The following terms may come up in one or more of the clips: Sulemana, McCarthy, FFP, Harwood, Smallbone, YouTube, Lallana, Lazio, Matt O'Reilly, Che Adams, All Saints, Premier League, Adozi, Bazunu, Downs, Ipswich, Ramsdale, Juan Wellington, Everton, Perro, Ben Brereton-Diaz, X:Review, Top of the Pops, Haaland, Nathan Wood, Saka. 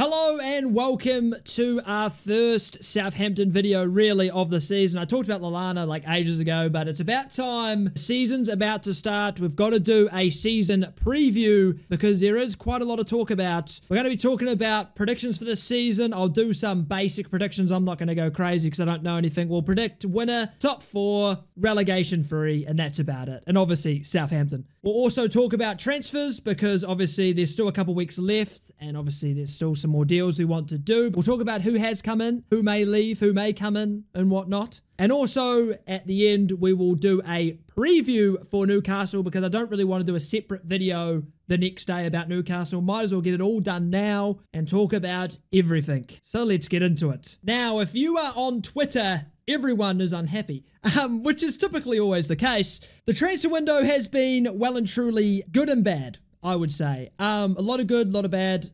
Hello and welcome to our first Southampton video really of the season. I talked about Lallana like ages ago, but it's about time. Season's about to start. We've got to do a season preview because there is quite a lot of talk about. We're going to be talking about predictions for this season. I'll do some basic predictions. I'm not going to go crazy because I don't know anything. We'll predict winner, top four, relegation free, and that's about it. And obviously Southampton. We'll also talk about transfers because obviously there's still a couple weeks left and obviously there's still some more deals we want to do. We'll talk about who has come in, who may leave, who may come in, and whatnot. And also, at the end, we will do a preview for Newcastle because I don't really want to do a separate video the next day about Newcastle. Might as well get it all done now and talk about everything. So let's get into it. Now, if you are on Twitter, everyone is unhappy, which is typically always the case. The transfer window has been well and truly good and bad, I would say. A lot of good, a lot of bad.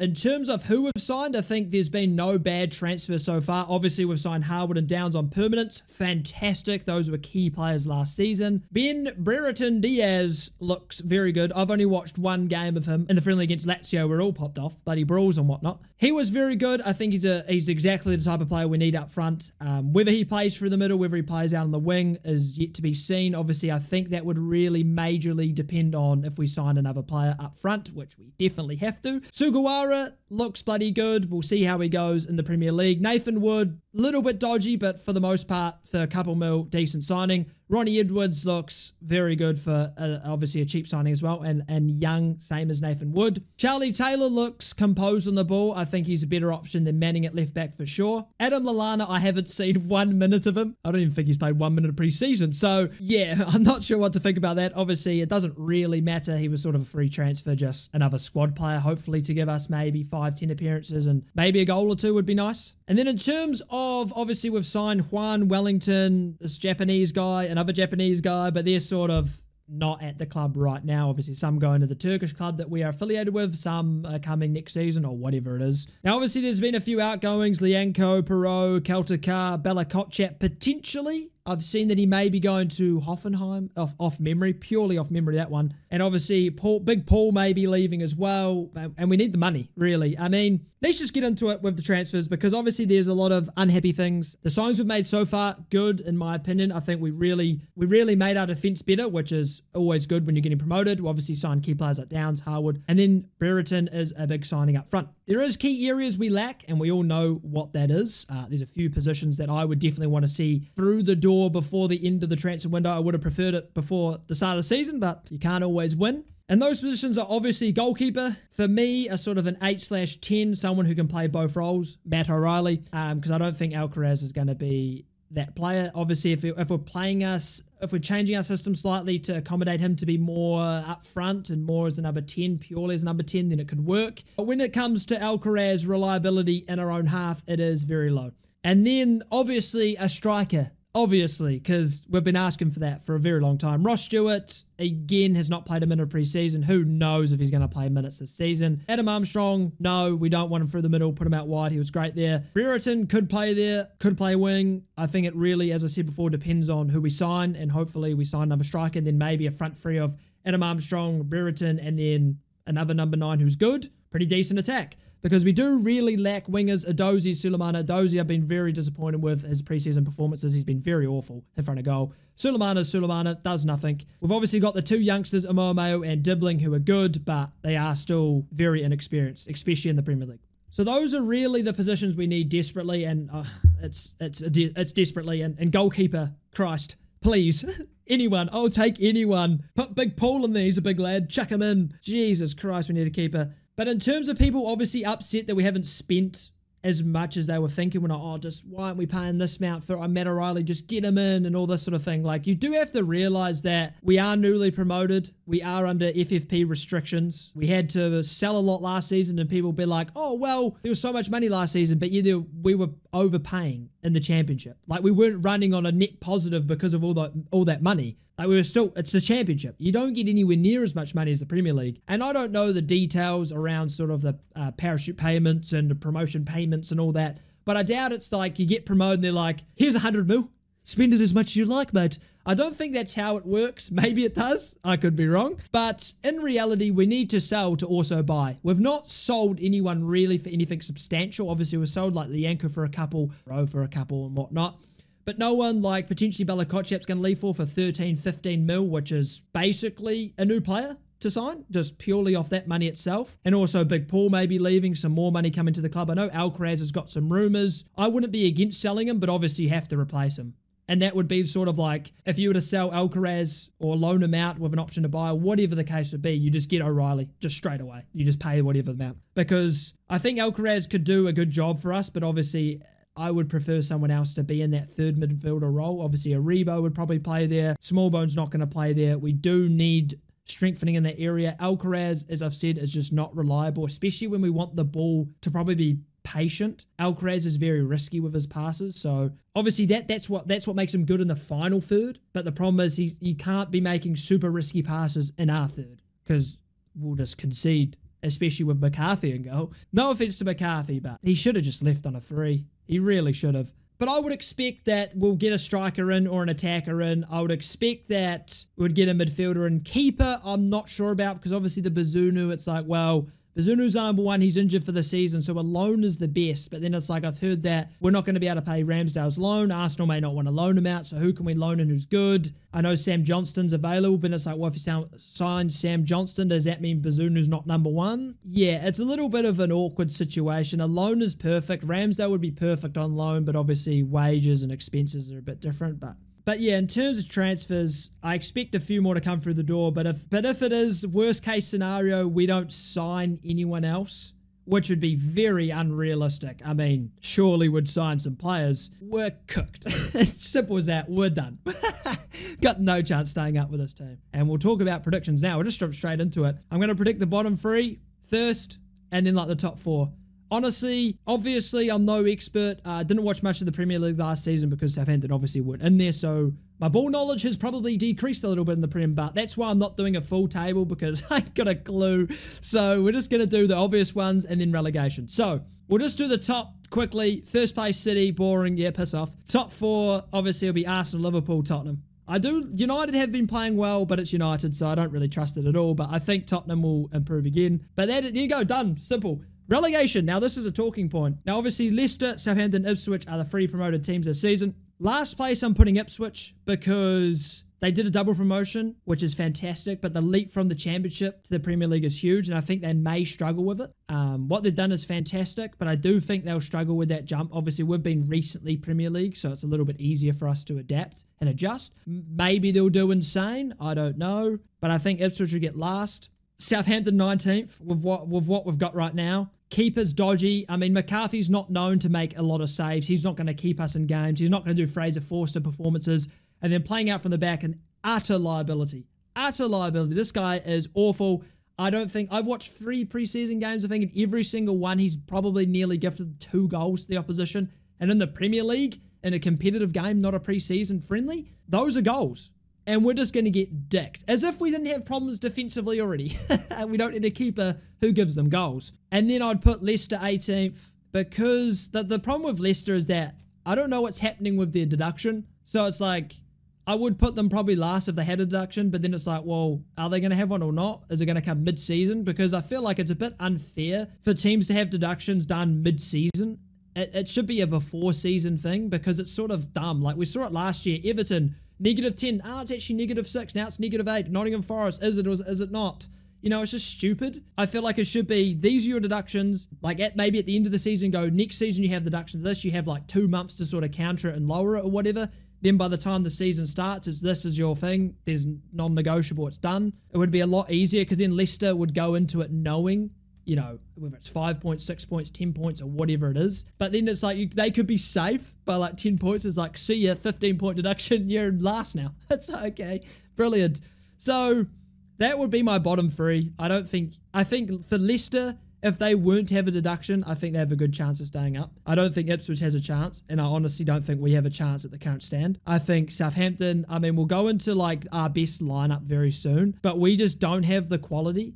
In terms of who we've signed, I think there's been no bad transfer so far. Obviously, we've signed Harwood and Downs on permanents. Fantastic. Those were key players last season. Ben Brereton-Diaz looks very good. I've only watched one game of him in the friendly against Lazio. We're all popped off. Bloody brawls and whatnot. He was very good. I think he's exactly the type of player we need up front. Whether he plays through the middle, whether he plays out on the wing is yet to be seen. Obviously, I think that would really majorly depend on if we sign another player up front, which we definitely have to. Sugawara looks bloody good. We'll see how he goes in the Premier League. Nathan Wood, a little bit dodgy, but for the most part, for a couple mil, decent signing. Ronnie Edwards looks very good for obviously a cheap signing as well. And young, same as Nathan Wood. Charlie Taylor looks composed on the ball. I think he's a better option than Manning at left back for sure. Adam Lallana, I haven't seen 1 minute of him. I don't even think he's played 1 minute of preseason. So yeah, I'm not sure what to think about that. Obviously, it doesn't really matter. He was sort of a free transfer, just another squad player, hopefully to give us maybe 5-10 appearances and maybe a goal or two would be nice. And then in terms of, obviously, we've signed Juan Wellington, this Japanese guy, another Japanese guy, but they're sort of not at the club right now. Obviously, some going to the Turkish club that we are affiliated with. Some are coming next season or whatever it is. Now, obviously, there's been a few outgoings. Lianco, Perro, Kaltakar, Belakocet, potentially. I've seen that he may be going to Hoffenheim, off memory, purely off memory, that one. And obviously, Big Paul may be leaving as well. And we need the money, really. I mean, let's just get into it with the transfers because obviously there's a lot of unhappy things. The signings we've made so far, good, in my opinion. I think we really made our defense better, which is always good when you're getting promoted. We obviously signed key players like Downs, Harwood, and then Brereton is a big signing up front. There is key areas we lack, and we all know what that is. There's a few positions that I would definitely want to see through the door before the end of the transfer window. I would have preferred it before the start of the season, but you can't always win. And those positions are obviously goalkeeper. For me, a sort of an 8/10, someone who can play both roles, Matt O'Reilly, because I don't think Alcaraz is going to be that player. Obviously, if we're changing our system slightly to accommodate him to be more up front and more as a number 10, purely as a number 10, then it could work. But when it comes to Alcaraz reliability in our own half, it is very low. And then obviously a striker. Obviously, because we've been asking for that for a very long time. Ross Stewart, again, has not played a minute of preseason. Who knows if he's going to play minutes this season. Adam Armstrong, no, we don't want him through the middle. Put him out wide. He was great there. Brereton could play there, could play wing. I think it really, as I said before, depends on who we sign, and hopefully we sign another striker, and then maybe a front three of Adam Armstrong, Brereton, and then another number 9 who's good. Pretty decent attack. Because we do really lack wingers. Adozi, Sulemana. Adozi, I've been very disappointed with his preseason performances. He's been very awful in front of goal. Sulemana does nothing. We've obviously got the two youngsters, Amoameo and Dibbling, who are good, but they are still very inexperienced, especially in the Premier League. So those are really the positions we need desperately, and it's desperately. And goalkeeper, Christ, please. Anyone. I'll take anyone. Put Big Paul in there. He's a big lad. Chuck him in. Jesus Christ, we need a keeper. But in terms of people obviously upset that we haven't spent as much as they were thinking, we're not, oh, just why aren't we paying this amount for Matt O'Reilly, just get him in and all this sort of thing. Like, you do have to realise that we are newly promoted. We are under FFP restrictions. We had to sell a lot last season and people be like, oh, well, there was so much money last season, but either we were overpaying in the championship. Like, we weren't running on a net positive because of all that money. Like, we were still, it's the championship. You don't get anywhere near as much money as the Premier League. And I don't know the details around sort of the parachute payments and the promotion payments and all that, but I doubt it's like you get promoted and they're like, here's 100 mil. Spend it as much as you like, mate. I don't think that's how it works. Maybe it does. I could be wrong. But in reality, we need to sell to also buy. We've not sold anyone really for anything substantial. Obviously, we've sold like Lianco for a couple, Perro for a couple and whatnot. But no one like potentially Belakocet's going to leave for 13, 15 mil, which is basically a new player to sign, just purely off that money itself. And also Big Paul may be leaving, some more money coming to the club. I know Alcaraz has got some rumours. I wouldn't be against selling him, but obviously you have to replace him. And that would be sort of like if you were to sell Alcaraz or loan him out with an option to buy, whatever the case would be, you just get O'Reilly just straight away. You just pay whatever amount. Because I think Alcaraz could do a good job for us, but obviously I would prefer someone else to be in that third midfielder role. Obviously Aribo would probably play there. Smallbone's not going to play there. We do need strengthening in that area. Alcaraz, as I've said, is just not reliable, especially when we want the ball to probably be patient. Alcaraz is very risky with his passes, so obviously that's what makes him good in the final third. But the problem is he can't be making super risky passes in our third because we'll just concede, especially with McCarthy in goal. No offense to McCarthy, but he should have just left on a free. He really should have. But I would expect that we'll get a striker in or an attacker in. I would expect that we'd get a midfielder in. Keeper, I'm not sure about because obviously the Bazunu, it's like, well, Bazunu's our number one. He's injured for the season, so a loan is the best. But then it's like, I've heard that we're not going to be able to pay Ramsdale's loan. Arsenal may not want to loan him out, so who can we loan and who's good? I know Sam Johnston's available, but it's like, well, if you sign Sam Johnston, does that mean Bazunu's not number one? Yeah, it's a little bit of an awkward situation. A loan is perfect. Ramsdale would be perfect on loan, but obviously wages and expenses are a bit different, But yeah, in terms of transfers, I expect a few more to come through the door. But if it is, worst case scenario, we don't sign anyone else, which would be very unrealistic. I mean, surely we'd sign some players. We're cooked. Simple as that. We're done. Got no chance staying up with this team. And we'll talk about predictions now. We'll just jump straight into it. I'm going to predict the bottom three first and then like the top four. Honestly, obviously, I'm no expert. I didn't watch much of the Premier League last season because Southampton obviously weren't in there, so my ball knowledge has probably decreased a little bit in the Prem, but that's why I'm not doing a full table because I ain't got a clue. So we're just going to do the obvious ones and then relegation. So we'll just do the top quickly. First place, City, boring, yeah, piss off. Top four, obviously, will be Arsenal, Liverpool, Tottenham. United have been playing well, but it's United, so I don't really trust it at all, but I think Tottenham will improve again. But there you go, done, simple. Relegation. Now, this is a talking point. Now, obviously, Leicester, Southampton, Ipswich are the three promoted teams this season. Last place, I'm putting Ipswich because they did a double promotion, which is fantastic, but the leap from the Championship to the Premier League is huge, and I think they may struggle with it. What they've done is fantastic, but I do think they'll struggle with that jump. Obviously, we've been recently Premier League, so it's a little bit easier for us to adapt and adjust. Maybe they'll do insane. I don't know, but I think Ipswich will get last. Southampton 19th with what we've got right now. Keeper's dodgy. I mean, McCarthy's not known to make a lot of saves. He's not going to keep us in games. He's not going to do Fraser Forster performances. And then playing out from the back, an utter liability. Utter liability. This guy is awful. I don't think... I've watched 3 preseason games. I think in every single one, he's probably nearly gifted 2 goals to the opposition. And in the Premier League, in a competitive game, not a preseason friendly, those are goals. And we're just going to get dicked. As if we didn't have problems defensively already. We don't need a keeper who gives them goals. And then I'd put Leicester 18th. Because the problem with Leicester is that I don't know what's happening with their deduction. So it's like, I would put them probably last if they had a deduction. But then it's like, well, are they going to have one or not? Is it going to come mid-season? Because I feel like it's a bit unfair for teams to have deductions done mid-season. It should be a before-season thing. Because it's sort of dumb. Like, we saw it last year. Everton... -10. Ah, it's actually -6. Now it's -8. Nottingham Forest. Is it or is it not? You know, it's just stupid. I feel like it should be, these are your deductions. Like maybe at the end of the season, go, next season you have deductions. This, you have like 2 months to sort of counter it and lower it or whatever. Then by the time the season starts, it's this is your thing. There's non-negotiable. It's done. It would be a lot easier because then Leicester would go into it knowing, you know, whether it's 5 points, 6 points, 10 points, or whatever it is. But then it's like, they could be safe by like 10 points. It's like, see ya, 15-point deduction, you're last now. That's okay. Brilliant. So that would be my bottom three. I think for Leicester, if they weren't to have a deduction, I think they have a good chance of staying up. I don't think Ipswich has a chance, and I honestly don't think we have a chance at the current stand. I think Southampton, I mean, we'll go into like our best lineup very soon, but we just don't have the quality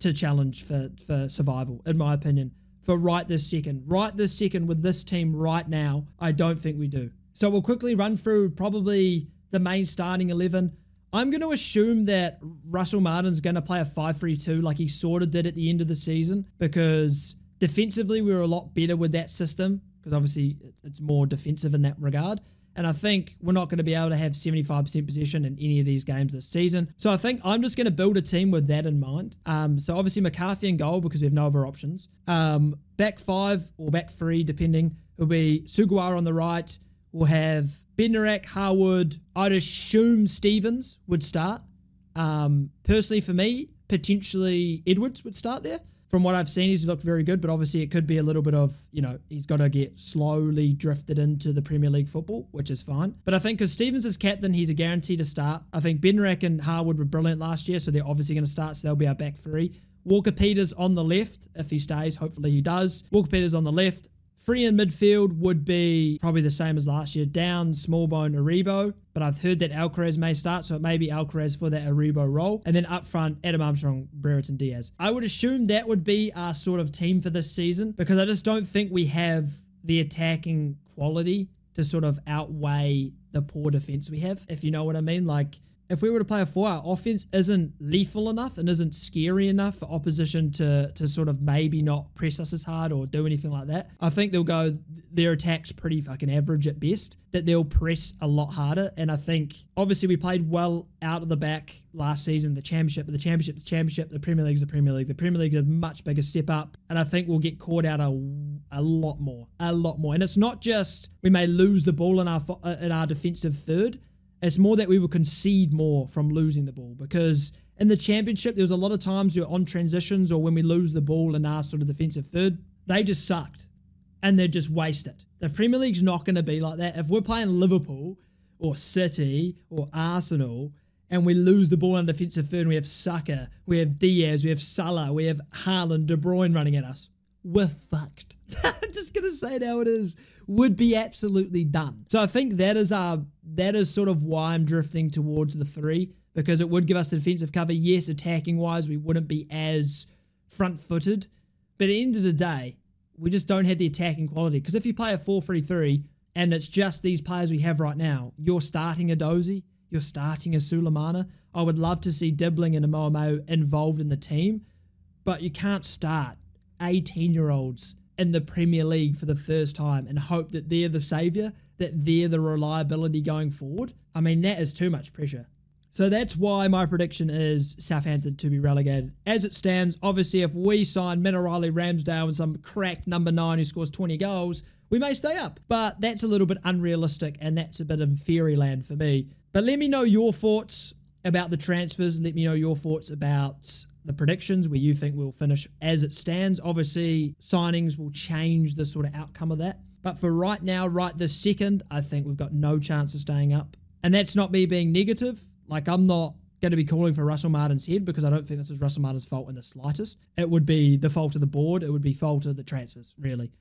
to challenge for survival, in my opinion. For right this second. Right this second with this team right now, I don't think we do. So we'll quickly run through probably the main starting 11. I'm going to assume that Russell Martin's going to play a 5-3-2 like he sort of did at the end of the season, because defensively we were a lot better with that system, because obviously it's more defensive in that regard. And I think we're not going to be able to have 75% possession in any of these games this season. So I think I'm just going to build a team with that in mind. So obviously McCarthy in goal, because we have no other options. Back five or back three, depending, will be Sugawara on the right. We'll have Bednarak, Harwood. I'd assume Stevens would start. Personally for me, potentially Edwards would start there. From what I've seen, he's looked very good, but obviously it could be a little bit of, you know, he's got to get slowly drifted into the Premier League football, which is fine. But I think because Stevens is captain, he's a guarantee to start. I think Bednarak and Harwood were brilliant last year, so they're obviously going to start, so they'll be our back three. Walker-Peters on the left, if he stays, hopefully he does. Walker-Peters on the left. Free in midfield would be probably the same as last year. Downs, Smallbone, Aribo. But I've heard that Alcaraz may start, so it may be Alcaraz for that Aribo role. And then up front, Adam Armstrong, Brereton-Diaz. I would assume that would be our sort of team for this season, because I just don't think we have the attacking quality to sort of outweigh the poor defense we have, if you know what I mean. Like, if we were to play a four, our offense isn't lethal enough and isn't scary enough for opposition to sort of maybe not press us as hard or do anything like that. I think they'll go, their attack's pretty fucking average at best, that they'll press a lot harder. And I think, obviously, we played well out of the back last season, the Championship, but the Championship's the Championship, the Premier League's the Premier League. The Premier League's a much bigger step up, and I think we'll get caught out a lot more. And it's not just we may lose the ball in our defensive third. It's more that we will concede more from losing the ball, because in the Championship, there was a lot of times we were on transitions, or when we lose the ball in our sort of defensive third, they just sucked and they just waste it. The Premier League's not going to be like that. If we're playing Liverpool or City or Arsenal and we lose the ball in defensive third and we have Saka, we have Diaz, we have Salah, we have Haaland, De Bruyne running at us, we're fucked. I'm just going to say it how it is. Would be absolutely done. So I think that is sort of why I'm drifting towards the three, because it would give us the defensive cover. Yes, attacking-wise, we wouldn't be as front-footed, but at the end of the day, we just don't have the attacking quality. Because if you play a 4-3-3 and it's just these players we have right now, you're starting Adozi, you're starting a Sulemana. I would love to see Dibbling and Amoamou involved in the team, but you can't start 18-year-olds in the Premier League for the first time and hope that they're the saviour, that they're the reliability going forward. I mean, that is too much pressure. So that's why my prediction is Southampton to be relegated. As it stands, obviously, if we sign Matt O'Reilly, Ramsdale, and some cracked number 9 who scores 20 goals, we may stay up. But that's a little bit unrealistic, and that's a bit of fairyland for me. But let me know your thoughts about the transfers. Let me know your thoughts about the predictions, where you think we'll finish as it stands. Obviously, signings will change the sort of outcome of that. But for right now, right this second, I think we've got no chance of staying up. And that's not me being negative. Like, I'm not going to be calling for Russell Martin's head, because I don't think this is Russell Martin's fault in the slightest. It would be the fault of the board. It would be fault of the transfers, really.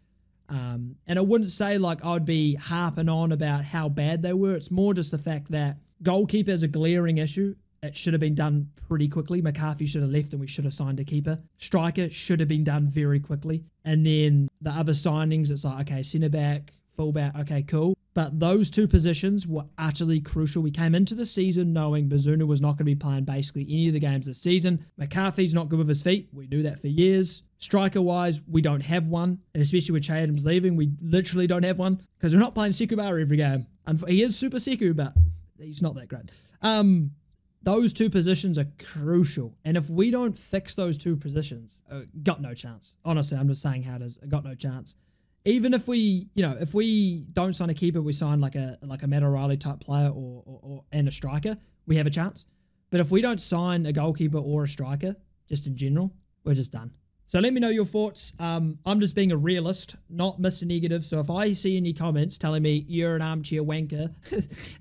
And I wouldn't say, like, I'd be harping on about how bad they were. It's more just the fact that goalkeeper is a glaring issue. It should have been done pretty quickly. McCarthy should have left and we should have signed a keeper. Striker should have been done very quickly. And then the other signings, it's like, okay, centre-back, full-back, okay, cool. But those two positions were utterly crucial. We came into the season knowing Bazuna was not going to be playing basically any of the games this season. McCarthy's not good with his feet. We knew that for years. Striker-wise, we don't have one. And especially with Che Adams leaving, we literally don't have one, because we're not playing Sekubara every game. And he is super Seku, but he's not that great. Those two positions are crucial. And if we don't fix those two positions, got no chance. Honestly, I'm just saying how it is. Got no chance. Even if we, you know, if we don't sign a keeper, we sign like a Matt O'Reilly type player or a striker, we have a chance. But if we don't sign a goalkeeper or a striker, just in general, we're just done. So let me know your thoughts. I'm just being a realist, not Mr. Negative. So if I see any comments telling me you're an armchair wanker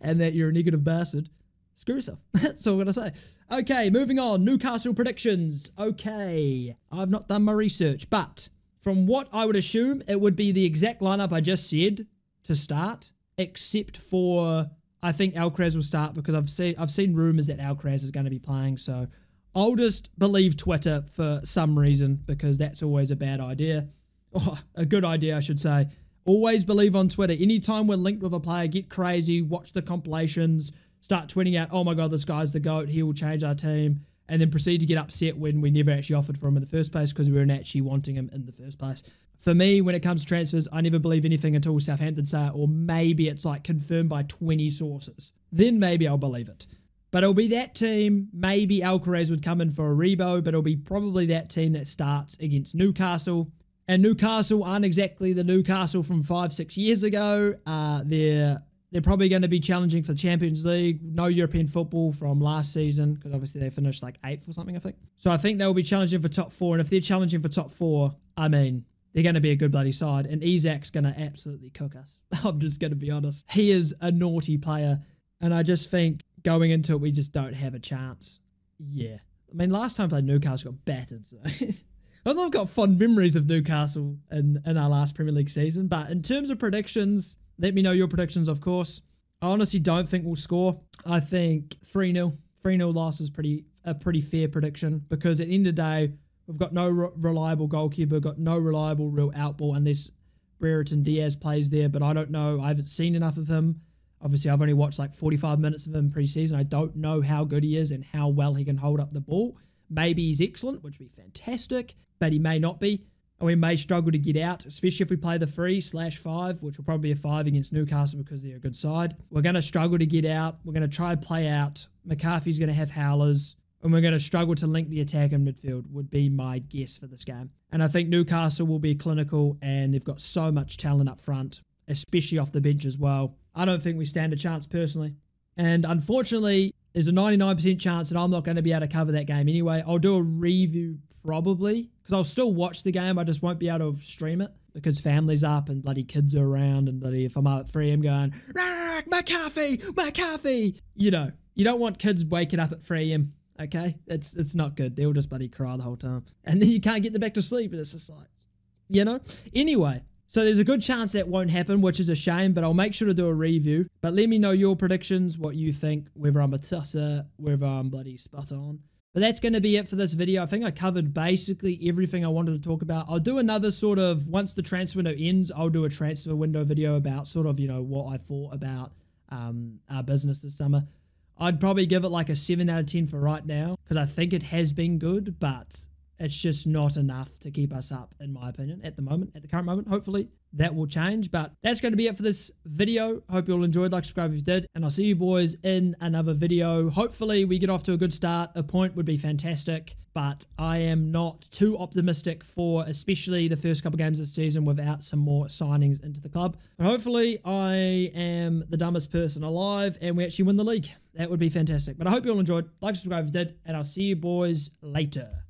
and that you're a negative bastard, screw yourself. That's all I'm going to say. Okay, moving on. Newcastle predictions. Okay. I've not done my research, but from what I would assume, it would be the exact lineup I just said to start, except for I think Alcaraz will start, because I've seen rumours that Alcaraz is going to be playing, so I'll just believe Twitter for some reason, because that's always a bad idea. Oh, a good idea, I should say. Always believe on Twitter. Anytime we're linked with a player, get crazy, watch the compilations, start tweeting out, oh my God, this guy's the GOAT, he will change our team, and then proceed to get upset when we never actually offered for him in the first place because we weren't actually wanting him in the first place. For me, when it comes to transfers, I never believe anything until Southampton say it, or maybe it's like confirmed by 20 sources. Then maybe I'll believe it. But it'll be that team. Maybe Alcaraz would come in for a Rebo, but it'll be probably that team that starts against Newcastle. And Newcastle aren't exactly the Newcastle from 5-6 years ago. They're probably going to be challenging for the Champions League. No European football from last season, because obviously they finished like 8th or something, I think. So I think they'll be challenging for top 4. And if they're challenging for top 4, I mean, they're going to be a good bloody side. And Isaac's going to absolutely cook us. I'm just going to be honest. He is a naughty player. And I just think going into it, we just don't have a chance. Yeah. I mean, last time I played Newcastle, got battered. So I've got fond memories of Newcastle in our last Premier League season. But in terms of predictions, let me know your predictions, of course. I honestly don't think we'll score. I think 3-0. 3-0 loss is a pretty fair prediction, because at the end of the day, we've got no reliable goalkeeper, got no reliable real outball unless Brereton-Diaz plays there. But I don't know. I haven't seen enough of him. Obviously, I've only watched like 45 minutes of him pre-season. I don't know how good he is and how well he can hold up the ball. Maybe he's excellent, which would be fantastic, but he may not be. And we may struggle to get out, especially if we play the 3/5, which will probably be a 5 against Newcastle because they're a good side. We're going to struggle to get out. We're going to try and play out. McCarthy's going to have howlers. And we're going to struggle to link the attack in midfield, would be my guess for this game. And I think Newcastle will be clinical, and they've got so much talent up front, especially off the bench as well. I don't think we stand a chance personally. And unfortunately, there's a 99% chance that I'm not going to be able to cover that game anyway. I'll do a review probably, because I'll still watch the game. I just won't be able to stream it because family's up and bloody kids are around, and bloody if I'm up at 3am going, McCarthy. You know, you don't want kids waking up at 3am, okay? It's not good. They'll just bloody cry the whole time. And then you can't get them back to sleep, and it's just like, you know? Anyway, so there's a good chance that won't happen, which is a shame, but I'll make sure to do a review. But let me know your predictions, what you think, whether I'm a tosser, whether I'm bloody spot on. But that's going to be it for this video. I think I covered basically everything I wanted to talk about. I'll do another sort of, once the transfer window ends, I'll do a transfer window video about sort of, you know, what I thought about our business this summer. I'd probably give it like a 7 out of 10 for right now, because I think it has been good, but it's just not enough to keep us up, in my opinion, at the moment, at the current moment. Hopefully that will change, but that's going to be it for this video. Hope you all enjoyed. Like, subscribe if you did, and I'll see you boys in another video. Hopefully we get off to a good start. A point would be fantastic, but I am not too optimistic for especially the first couple games this season without some more signings into the club. But hopefully I am the dumbest person alive and we actually win the league. That would be fantastic. But I hope you all enjoyed. Like, subscribe if you did, and I'll see you boys later.